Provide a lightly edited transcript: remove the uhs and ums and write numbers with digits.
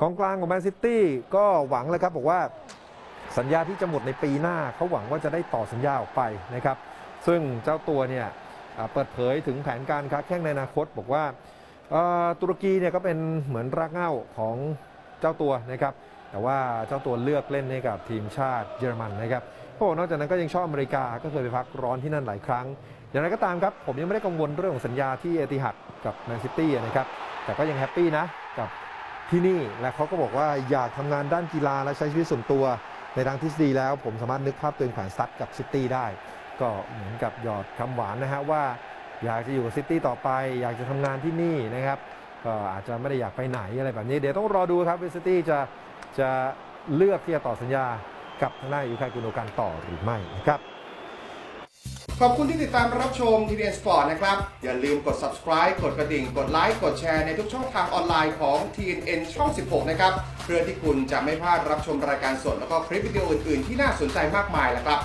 กองกลางของแมนซิตี้ก็หวังเลยครับบอกว่าสัญญาที่จะหมดในปีหน้าเขาหวังว่าจะได้ต่อสัญญาออกไปนะครับซึ่งเจ้าตัวเนี่ยเปิดเผยถึงแผนการค้าแข้งในอนาคตบอกว่าตุรกีเนี่ยก็เป็นเหมือนรากเหง้าของเจ้าตัวนะครับแต่ว่าเจ้าตัวเลือกเล่นให้กับทีมชาติเยอรมันนะครับเพราะนอกจากนั้นก็ยังชอบอเมริกาก็เคยไปพักร้อนที่นั่นหลายครั้งอย่างไรก็ตามครับผมยังไม่ได้กังวลเรื่องของสัญญาที่เอติฮัดกับแมนซิตี้นะครับแต่ก็ยังแฮปปี้นะกับที่นี่และเขาก็บอกว่าอยากทำงานด้านกีฬาและใช้ชีวิตส่วนตัวในทางทฤษฎีแล้วผมสามารถนึกภาพตัวเองผ่านซัดกับซิตี้ได้ก็เหมือนกับหยอดคำหวานนะฮะว่าอยากจะอยู่กับซิตี้ต่อไปอยากจะทำงานที่นี่นะครับก็อาจจะไม่ได้อยากไปไหนอะไรแบบนี้เดี๋ยวต้องรอดูครับว่าซิตี้จะเลือกที่จะต่อสัญญากับทางด้านยูไคกุโนกันต่อหรือไม่นะครับขอบคุณที่ติดตามรับชม TVN Sport นะครับอย่าลืมกด subscribe กดกระดิ่งกดไลค์กดแชร์ในทุกช่องทางออนไลน์ของ TNN ช่อง16นะครับเพื่อที่คุณจะไม่พลาดรับชมรายการสดแล้วก็คลิปวิดีโออื่นๆที่น่าสนใจมากมายนะครับ